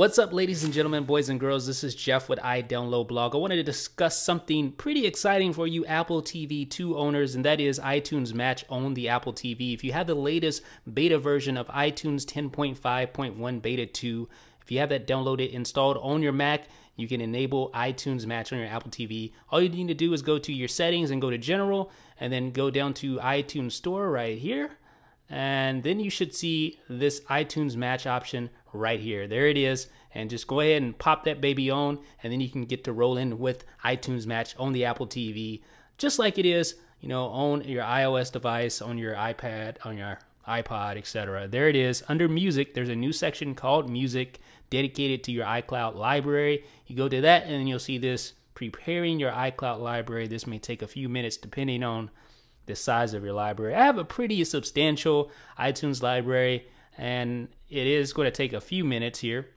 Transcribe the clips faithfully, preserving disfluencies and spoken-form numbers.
What's up, ladies and gentlemen, boys and girls? This is Jeff with iDownloadBlog. I wanted to discuss something pretty exciting for you Apple T V two owners, and that is iTunes Match on the Apple T V. If you have the latest beta version of iTunes ten point five point one Beta two, if you have that downloaded, installed on your Mac, you can enable iTunes Match on your Apple T V. All you need to do is go to your settings and go to General, and then go down to iTunes Store right here. And then you should see this iTunes Match option right here. There it is. And just go ahead and pop that baby on, and then you can get to rolling with iTunes Match on the Apple T V, just like it is, you know, on your iOS device, on your iPad, on your iPod, et cetera. There it is. Under Music, there's a new section called Music dedicated to your iCloud library. You go to that, and then you'll see this preparing your iCloud library. This may take a few minutes depending on the size of your library. I have a pretty substantial iTunes library, and it is going to take a few minutes here,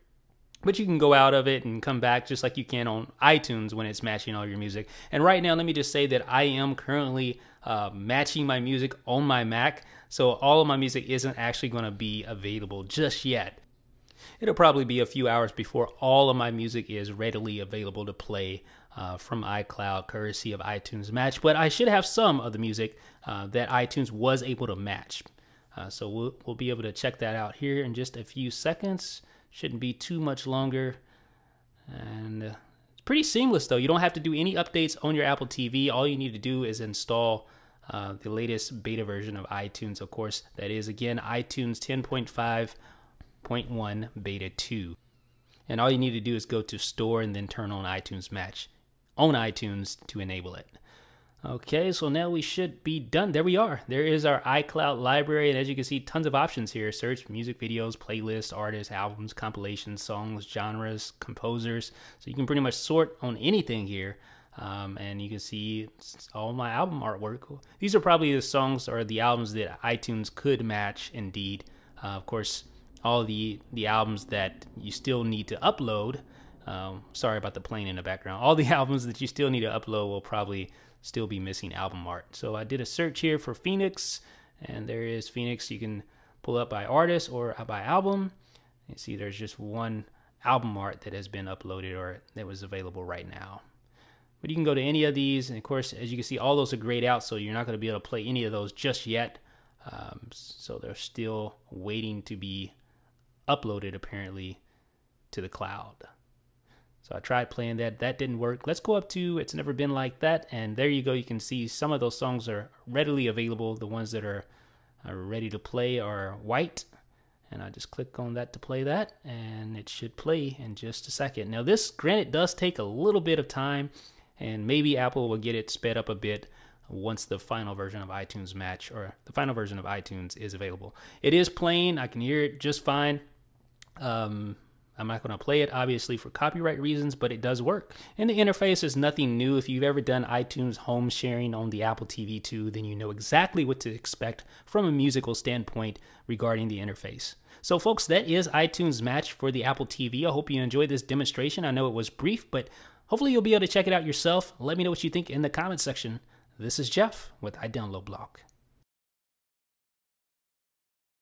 but you can go out of it and come back just like you can on iTunes when it's matching all your music. And right now, let me just say that I am currently uh, matching my music on my Mac, so all of my music isn't actually going to be available just yet. It'll probably be a few hours before all of my music is readily available to play uh, from iCloud, courtesy of iTunes Match, but I should have some of the music uh, that iTunes was able to match. Uh, so we'll, we'll be able to check that out here in just a few seconds. Shouldn't be too much longer. And uh, it's pretty seamless, though. You don't have to do any updates on your Apple T V. All you need to do is install uh, the latest beta version of iTunes. Of course, that is, again, iTunes ten point five point one Beta two. And all you need to do is go to Store and then turn on iTunes Match on iTunes to enable it. Okay, so now we should be done. There we are. There is our iCloud library, and as you can see, tons of options here. Search, music, videos, playlists, artists, albums, compilations, songs, genres, composers. So you can pretty much sort on anything here, um, and you can see all my album artwork. These are probably the songs or the albums that iTunes could match indeed. Uh, of course, all the, the albums that you still need to upload. Um, sorry about the plane in the background. All the albums that you still need to upload will probably still be missing album art. So I did a search here for Phoenix, and there is Phoenix. You can pull up by artist or by album. You see there's just one album art that has been uploaded or that was available right now. But you can go to any of these, and of course, as you can see, all those are grayed out, so you're not going to be able to play any of those just yet. Um, so they're still waiting to be uploaded, apparently, to the cloud. So I tried playing that, that didn't work. Let's go up to It's Never Been Like That, and there you go. You can see some of those songs are readily available. The ones that are, are ready to play are white, and I just click on that to play that, and it should play in just a second. Now this, granted, does take a little bit of time, and maybe Apple will get it sped up a bit once the final version of iTunes Match, or the final version of iTunes, is available. It is playing, I can hear it just fine. Um, I'm not going to play it, obviously, for copyright reasons, but it does work. And the interface is nothing new. If you've ever done iTunes home sharing on the Apple T V two, then you know exactly what to expect from a musical standpoint regarding the interface. So, folks, that is iTunes Match for the Apple T V. I hope you enjoyed this demonstration. I know it was brief, but hopefully you'll be able to check it out yourself. Let me know what you think in the comment section. This is Jeff with iDownloadBlog.